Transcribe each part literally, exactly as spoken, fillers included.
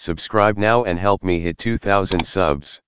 Subscribe now and help me hit two thousand subs.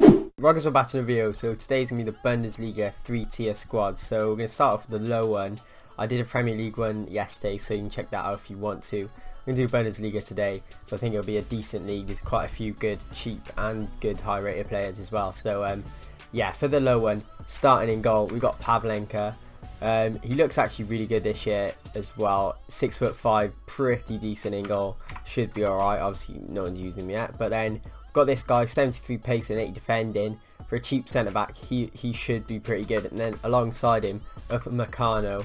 Welcome back to the video. So today's going to be the Bundesliga three tier squad. So we're going to start off with the low one. I did a Premier League one yesterday, so you can check that out if you want to. I'm going to do Bundesliga today, so I think it'll be a decent league. There's quite a few good, cheap and good high rated players as well. So um, yeah, for the low one, starting in goal, we've got Pavlenka. Um, he looks actually really good this year as well. Six foot five, pretty decent in goal. Should be alright. Obviously, no one's using him yet. But then we've got this guy, seventy-three pace and eighty defending. For a cheap centre back, he he should be pretty good. And then alongside him, Upamecano,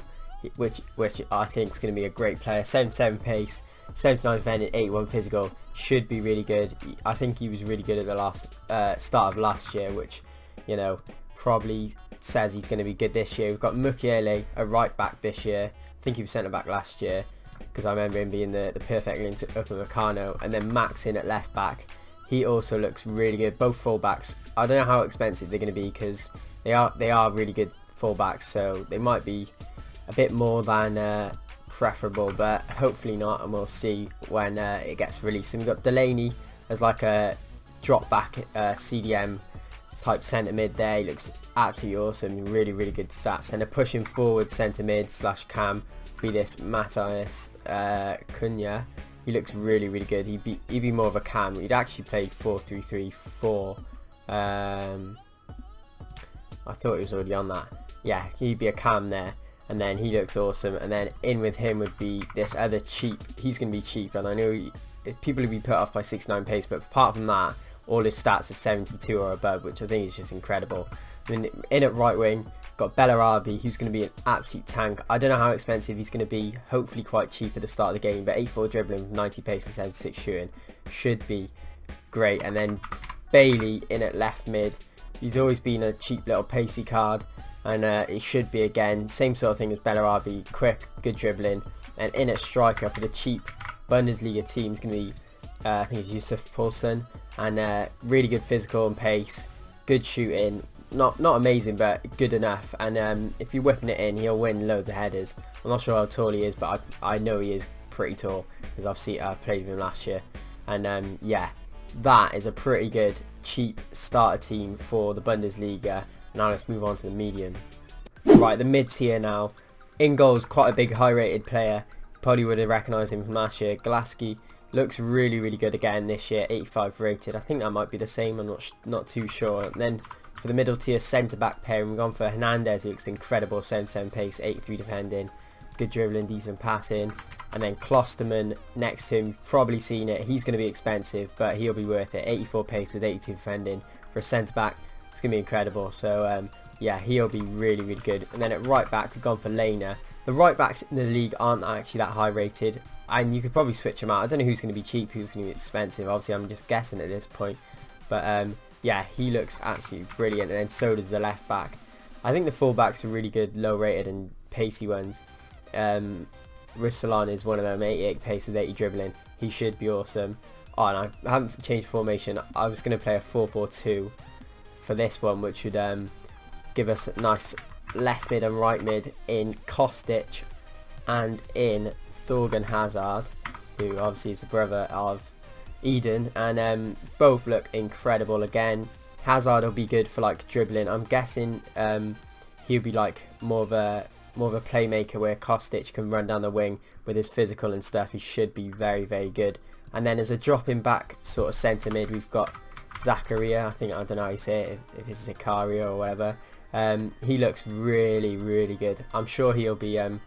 which which I think is going to be a great player. seventy-seven pace, seventy-nine defending, eighty-one physical. Should be really good. I think he was really good at the last uh, start of last year, which you know probably says he's going to be good this year. We've got Mukiele, a right back this year. I think he was centre back last year because I remember him being the, the perfect link to Upamecano. And then Max in at left back. He also looks really good. Both full backs. I don't know how expensive they're going to be because they are they are really good full backs. So they might be a bit more than uh, preferable, but hopefully not. And we'll see when uh, it gets released. And we've got Delaney as like a drop back uh, C D M type centre mid there. He looks absolutely awesome, really really good stats. And a pushing forward centre mid slash cam be this Matthias uh, Cunha. He looks really really good. He'd be he'd be more of a cam. He'd actually play four three three four. Um, I thought he was already on that. Yeah, he'd be a cam there. And then he looks awesome. And then in with him would be this other cheap. He's gonna be cheap, and I know he, people would be put off by sixty-nine pace, but apart from that, all his stats are seventy-two or above, which I think is just incredible. I mean, in at right wing, got Bellarabi, who's going to be an absolute tank. I don't know how expensive he's going to be. Hopefully quite cheap at the start of the game, but eighty-four dribbling, ninety pace and seventy-six shooting should be great. And then Bailey in at left mid. He's always been a cheap little pacey card, and uh, it should be again. Same sort of thing as Bellarabi, quick, good dribbling. And in at striker for the cheap Bundesliga team is going to be, uh, I think it's Yusuf Poulsen. And uh, really good physical and pace, good shooting, not not amazing but good enough. And um, if you're whipping it in, he'll win loads of headers. I'm not sure how tall he is, but I, I know he is pretty tall because I've seen I played with him last year. And um, yeah, that is a pretty good cheap starter team for the Bundesliga. Now let's move on to the medium. Right, the mid tier now. In goals, quite a big high rated player. Probably would have recognised him from last year. Golaski. Looks really really good again this year, eighty-five rated. I think that might be the same, I'm not not too sure. And then for the middle tier centre back pair, we've gone for Hernandez, who looks incredible, seventy-seven pace, eighty-three defending, good dribbling, decent passing. And then Klosterman next to him, probably seen it, he's going to be expensive but he'll be worth it, eighty-four pace with eighty-two defending. For a centre back, it's going to be incredible. So um, yeah, he'll be really really good. And then at right back, we've gone for Lainer. The right backs in the league aren't actually that high rated, and you could probably switch them out. I don't know who's going to be cheap, who's going to be expensive. Obviously, I'm just guessing at this point. But um, yeah, he looks absolutely brilliant. And then so does the left back. I think the full backs are really good, low rated and pacey ones. Um, Russelan is one of them, eighty-eight pace with eighty dribbling. He should be awesome. Oh, and I haven't changed formation. I was going to play a four four two for this one, which would um, give us a nice left mid and right mid in Kostic and in Thorgan Hazard, who obviously is the brother of Eden. And um, both look incredible again. Hazard will be good for like dribbling. I'm guessing um, he'll be like more of a more of a playmaker, where Kostic can run down the wing with his physical and stuff. He should be very very good. And then as a dropping back sort of centre mid, we've got Zakaria. I think I don't know how you say it, if, if it's Zakaria or whatever. Um, he looks really really good. I'm sure he'll be um,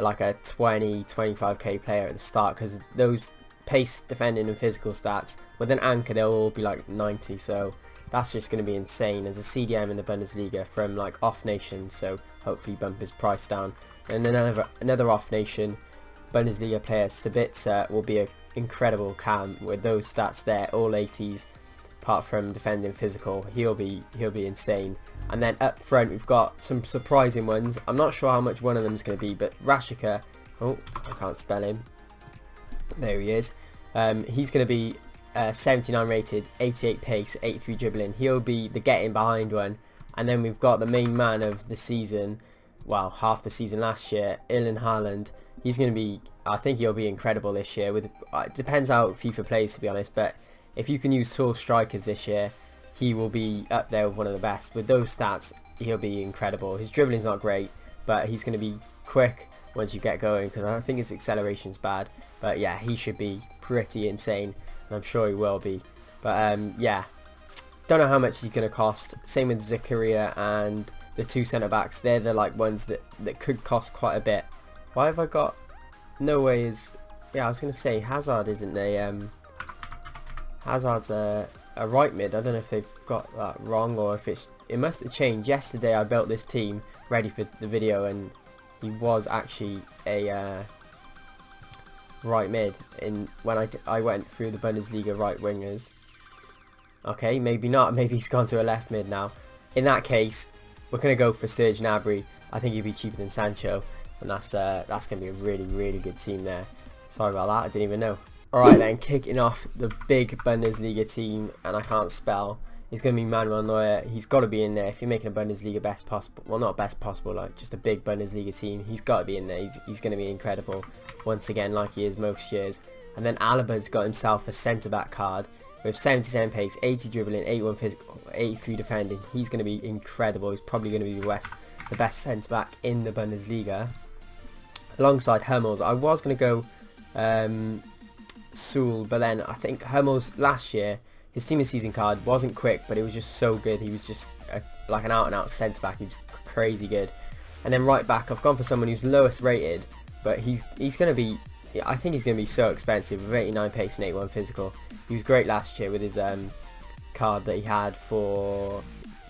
like a twenty to twenty-five K player at the start, because those pace, defending and physical stats with an anchor, they'll all be like ninety, so that's just going to be insane as a C D M in the Bundesliga from like off nation. So hopefully bump his price down. And then another, another off nation Bundesliga player, Sabitzer, will be an incredible cam with those stats there, all eighties apart from defending physical. He'll be he'll be insane. And then up front, we've got some surprising ones. I'm not sure how much one of them is going to be, but Rashica, oh, I can't spell him. There he is. Um, he's going to be uh, seventy-nine rated, eighty-eight pace, eighty-three dribbling. He'll be the getting behind one. And then we've got the main man of the season, well, half the season last year, Ilan Haaland. He's going to be I think he'll be incredible this year. With uh, it depends how FIFA plays, to be honest, but if you can use tall strikers this year, he will be up there with one of the best. With those stats, he'll be incredible. His dribbling's not great, but he's going to be quick once you get going, because I think his acceleration's bad. But yeah, he should be pretty insane, and I'm sure he will be. But um, yeah, don't know how much he's going to cost. Same with Zakaria and the two centre-backs. They're the like ones that, that could cost quite a bit. Why have I got... No way is... Yeah, I was going to say Hazard, isn't they? Um, Hazard's a, a right mid. I don't know if they've got that wrong or if it's... It must have changed. Yesterday I built this team ready for the video, and he was actually a uh, right mid in when I, d I went through the Bundesliga right wingers. Okay, maybe not. Maybe he's gone to a left mid now. In that case, we're going to go for Serge Gnabry. I think he'd be cheaper than Sancho, and that's uh, that's going to be a really, really good team there. Sorry about that. I didn't even know. Alright then, kicking off the big Bundesliga team, and I can't spell. It's going to be Manuel Neuer. He's got to be in there. If you're making a Bundesliga best possible, well, not best possible, like just a big Bundesliga team, he's got to be in there. He's, he's going to be incredible once again, like he is most years. And then Alaba's got himself a centre-back card with seventy-seven pace, eighty dribbling, eighty-one physical, eighty-three defending. He's going to be incredible. He's probably going to be the best, the best centre-back in the Bundesliga, alongside Hummels. I was going to go um, Sewell, but then I think Hummels last year, his team of season card wasn't quick, but it was just so good. He was just a, like an out-and-out centre-back. He was crazy good. And then right back, I've gone for someone who's lowest rated, but he's he's going to be... I think he's going to be so expensive with eighty-nine pace and eighty-one physical. He was great last year with his um, card that he had for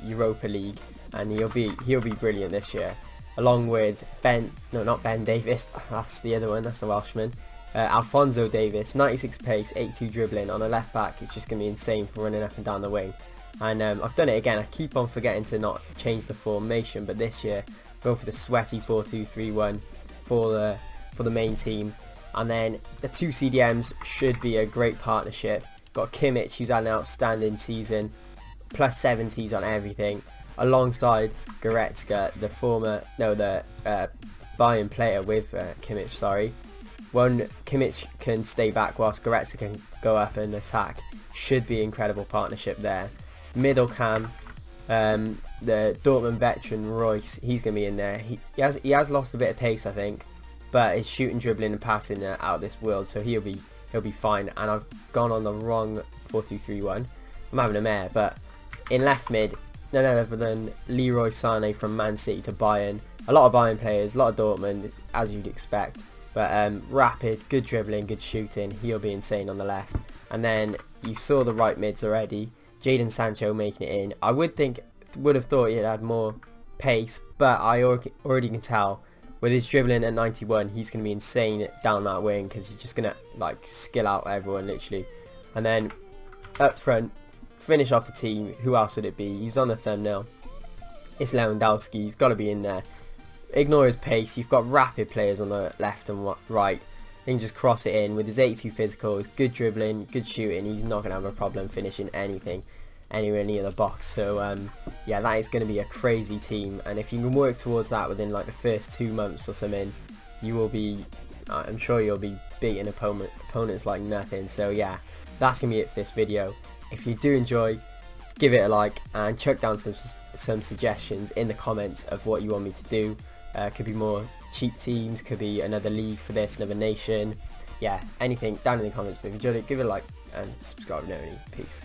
Europa League, and he'll be he'll be brilliant this year. Along with Ben... No, not Ben Davies. That's the other one. That's the Welshman. Uh, Alphonso Davies, ninety-six pace, eighty-two dribbling. On a left back, it's just going to be insane for running up and down the wing. And um, I've done it again. I keep on forgetting to not change the formation, but this year going for the sweaty four two three one for the for the main team. And then the two C D Ms should be a great partnership. Got Kimmich, who's had an outstanding season, plus seventies on everything, alongside Goretzka, the former no the uh, Bayern player with uh, Kimmich. Sorry. When Kimmich can stay back whilst Goretzka can go up and attack, should be incredible partnership there. Middle cam, um, the Dortmund veteran Royce, he's going to be in there. He, he has he has lost a bit of pace, I think, but his shooting, dribbling, and passing are out of this world, so he'll be he'll be fine. And I've gone on the wrong four two three one. I'm having a mare, but in left mid, none other than Leroy Sané from Man City to Bayern. A lot of Bayern players, a lot of Dortmund, as you'd expect. But um, rapid, good dribbling, good shooting. He'll be insane on the left. And then you saw the right mids already. Jadon Sancho making it in. I would think, would have thought he'd had more pace, but I already can tell with his dribbling at ninety-one, he's going to be insane down that wing, because he's just going to like skill out everyone literally. And then up front, finish off the team. Who else would it be? He's on the thumbnail. It's Lewandowski. He's got to be in there. Ignore his pace. You've got rapid players on the left and right. He can just cross it in with his eighty-two physicals, good dribbling, good shooting. He's not going to have a problem finishing anything anywhere near the box. So um, yeah, that is going to be a crazy team, and if you can work towards that within like the first two months or something, you will be, I'm sure you'll be beating opponent, opponents like nothing. So yeah, that's going to be it for this video. If you do enjoy, give it a like and chuck down some, some suggestions in the comments of what you want me to do. Uh, could be more cheap teams, could be another league for this, another nation. Yeah, anything down in the comments. But if you enjoyed it, give it a like and subscribe. No, really. Peace.